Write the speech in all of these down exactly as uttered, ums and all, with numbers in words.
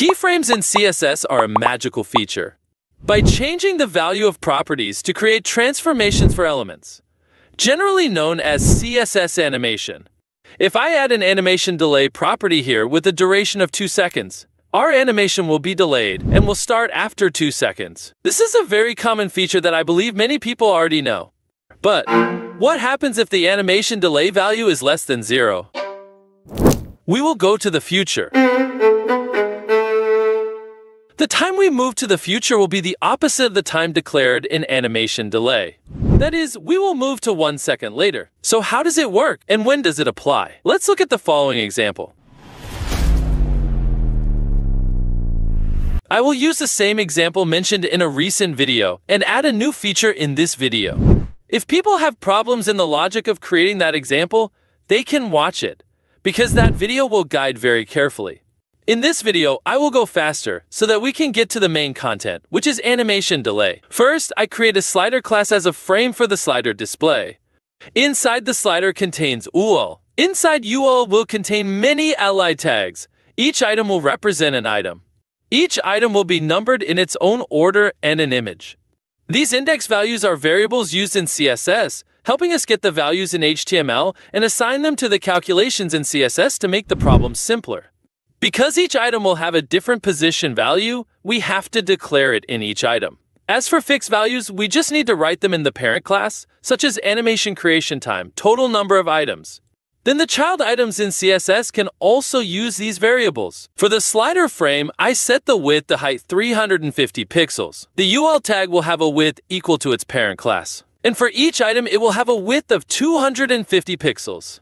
Keyframes in C S S are a magical feature. By changing the value of properties to create transformations for elements, generally known as C S S animation. If I add an animation delay property here with a duration of two seconds, our animation will be delayed and will start after two seconds. This is a very common feature that I believe many people already know. But what happens if the animation delay value is less than zero? We will go to the future. The time we move to the future will be the opposite of the time declared in animation delay. That is, we will move to one second later. So how does it work, and when does it apply? Let's look at the following example. I will use the same example mentioned in a recent video and add a new feature in this video. If people have problems in the logic of creating that example, they can watch it, because that video will guide very carefully. In this video, I will go faster so that we can get to the main content, which is animation delay. First, I create a slider class as a frame for the slider display. Inside the slider contains U L. Inside U L will contain many allied tags. Each item will represent an item. Each item will be numbered in its own order and an image. These index values are variables used in C S S, helping us get the values in H T M L and assign them to the calculations in C S S to make the problem simpler. Because each item will have a different position value, we have to declare it in each item. As for fixed values, we just need to write them in the parent class, such as animation creation time, total number of items. Then the child items in C S S can also use these variables. For the slider frame, I set the width to height three hundred fifty pixels. The U L tag will have a width equal to its parent class. And for each item, it will have a width of two hundred fifty pixels.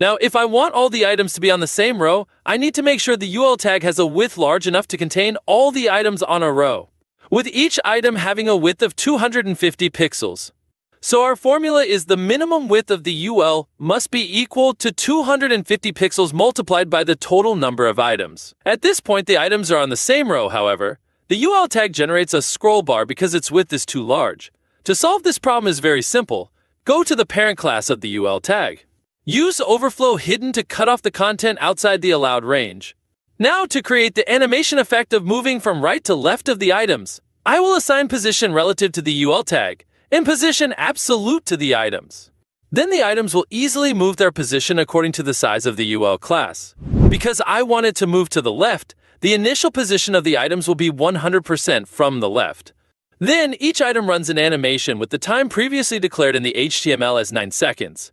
Now, if I want all the items to be on the same row, I need to make sure the U L tag has a width large enough to contain all the items on a row, with each item having a width of two hundred fifty pixels. So our formula is the minimum width of the U L must be equal to two hundred fifty pixels multiplied by the total number of items. At this point, the items are on the same row, however. The U L tag generates a scroll bar because its width is too large. To solve this problem is very simple. Go to the parent class of the U L tag. Use overflow hidden to cut off the content outside the allowed range. Now, to create the animation effect of moving from right to left of the items, I will assign position relative to the U L tag and position absolute to the items. Then the items will easily move their position according to the size of the U L class. Because I want it to move to the left, the initial position of the items will be one hundred percent from the left. Then each item runs an animation with the time previously declared in the H T M L as nine seconds.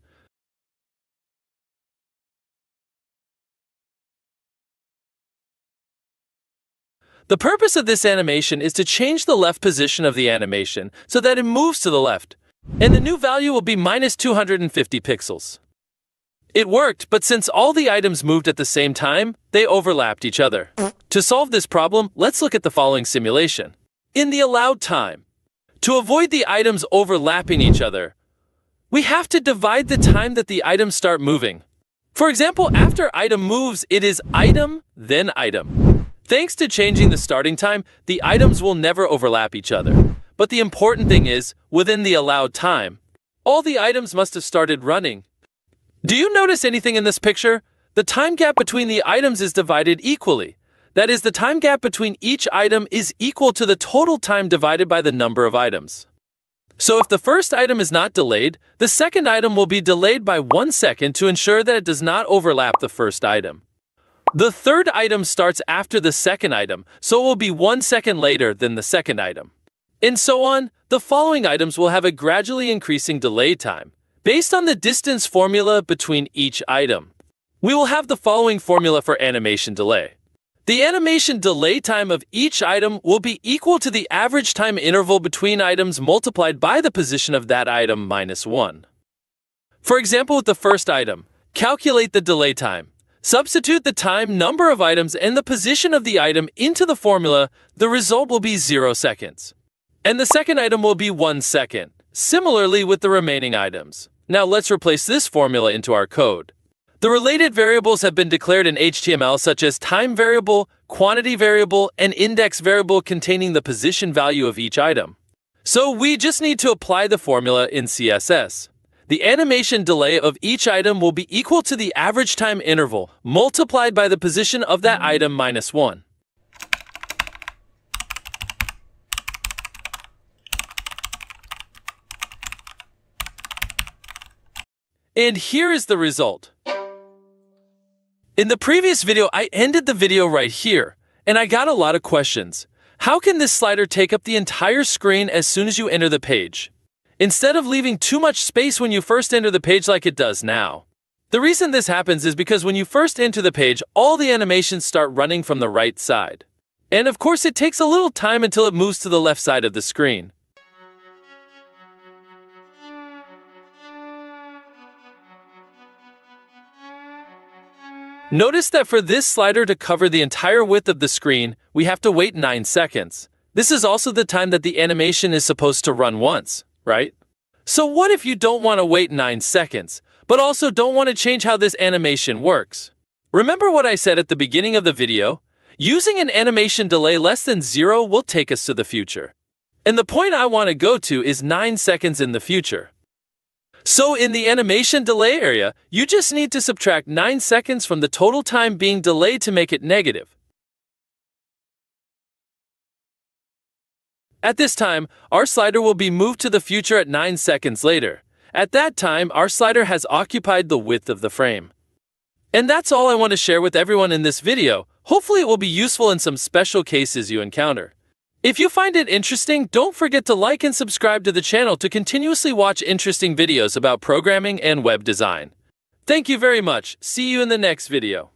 The purpose of this animation is to change the left position of the animation so that it moves to the left, and the new value will be minus two hundred fifty pixels. It worked, but since all the items moved at the same time, they overlapped each other. To solve this problem, let's look at the following simulation. In the allowed time, to avoid the items overlapping each other, we have to divide the time that the items start moving. For example, after item moves, it is item, then item. Thanks to changing the starting time, the items will never overlap each other. But the important thing is, within the allowed time, all the items must have started running. Do you notice anything in this picture? The time gap between the items is divided equally. That is, the time gap between each item is equal to the total time divided by the number of items. So if the first item is not delayed, the second item will be delayed by one second to ensure that it does not overlap the first item. The third item starts after the second item, so it will be one second later than the second item. And so on, the following items will have a gradually increasing delay time, based on the distance formula between each item. We will have the following formula for animation delay. The animation delay time of each item will be equal to the average time interval between items multiplied by the position of that item minus one. For example, with the first item, calculate the delay time. Substitute the time, number of items, and the position of the item into the formula. The result will be zero seconds. And the second item will be one second, similarly with the remaining items. Now let's replace this formula into our code. The related variables have been declared in H T M L, such as time variable, quantity variable, and index variable containing the position value of each item. So we just need to apply the formula in C S S. The animation delay of each item will be equal to the average time interval multiplied by the position of that item minus one. And here is the result. In the previous video, I ended the video right here, and I got a lot of questions. How can this slider take up the entire screen as soon as you enter the page, instead of leaving too much space when you first enter the page like it does now? The reason this happens is because when you first enter the page, all the animations start running from the right side. And of course, it takes a little time until it moves to the left side of the screen. Notice that for this slider to cover the entire width of the screen, we have to wait nine seconds. This is also the time that the animation is supposed to run once, right? So what if you don't want to wait nine seconds, but also don't want to change how this animation works? Remember what I said at the beginning of the video? Using an animation delay less than zero will take us to the future. And the point I want to go to is nine seconds in the future. So in the animation delay area, you just need to subtract nine seconds from the total time being delayed to make it negative. At this time, our slider will be moved to the future at nine seconds later. At that time, our slider has occupied the width of the frame. And that's all I want to share with everyone in this video. Hopefully it will be useful in some special cases you encounter. If you find it interesting, don't forget to like and subscribe to the channel to continuously watch interesting videos about programming and web design. Thank you very much. See you in the next video.